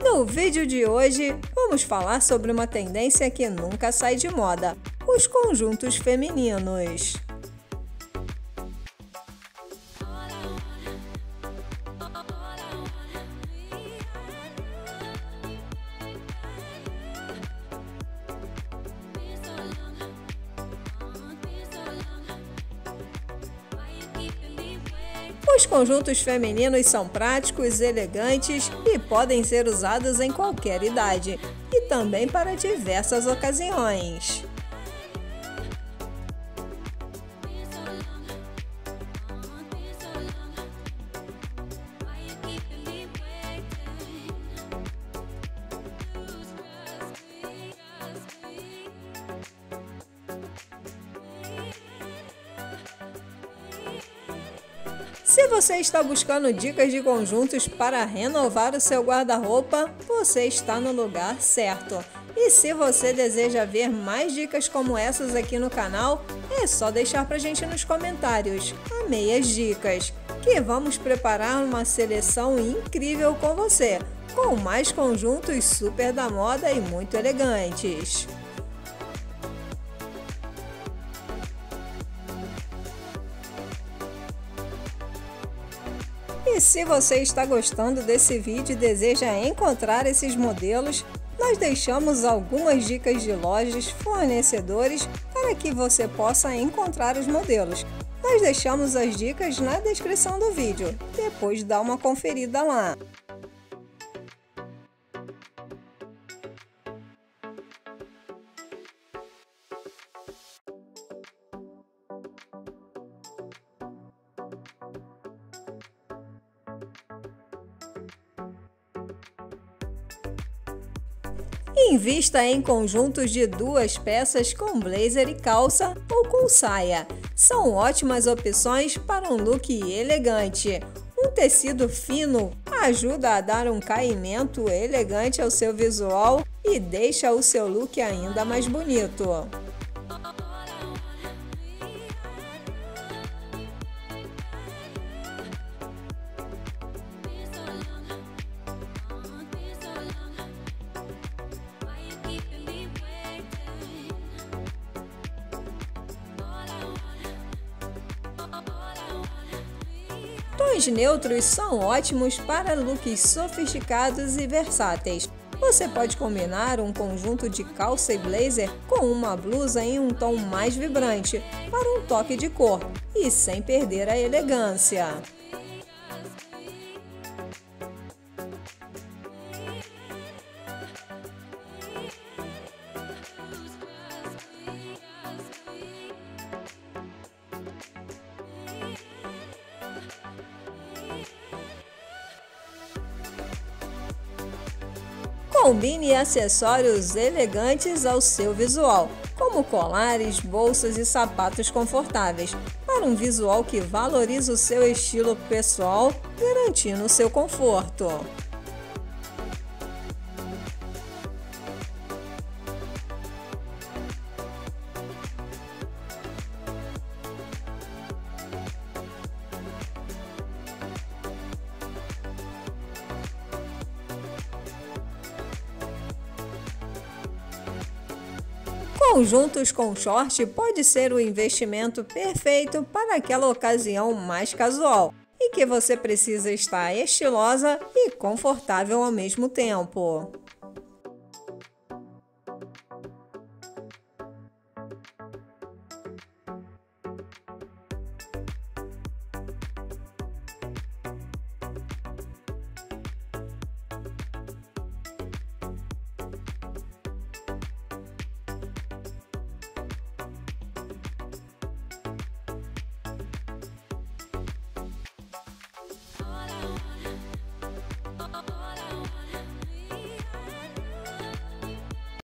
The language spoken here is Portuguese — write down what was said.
No vídeo de hoje, vamos falar sobre uma tendência que nunca sai de moda: os conjuntos femininos. Os conjuntos femininos são práticos, elegantes e podem ser usados em qualquer idade e também para diversas ocasiões. Se você está buscando dicas de conjuntos para renovar o seu guarda-roupa, você está no lugar certo. E se você deseja ver mais dicas como essas aqui no canal, é só deixar pra gente nos comentários. Amei as dicas, que vamos preparar uma seleção incrível com você, com mais conjuntos super da moda e muito elegantes. E se você está gostando desse vídeo e deseja encontrar esses modelos, nós deixamos algumas dicas de lojas, fornecedores, para que você possa encontrar os modelos. Nós deixamos as dicas na descrição do vídeo, depois dá uma conferida lá. Invista em conjuntos de duas peças com blazer e calça ou com saia. São ótimas opções para um look elegante. Um tecido fino ajuda a dar um caimento elegante ao seu visual e deixa o seu look ainda mais bonito. Tons neutros são ótimos para looks sofisticados e versáteis. Você pode combinar um conjunto de calça e blazer com uma blusa em um tom mais vibrante, para um toque de cor e sem perder a elegância. Combine acessórios elegantes ao seu visual, como colares, bolsas e sapatos confortáveis, para um visual que valoriza o seu estilo pessoal, garantindo o seu conforto. Conjuntos com short pode ser o investimento perfeito para aquela ocasião mais casual e que você precisa estar estilosa e confortável ao mesmo tempo.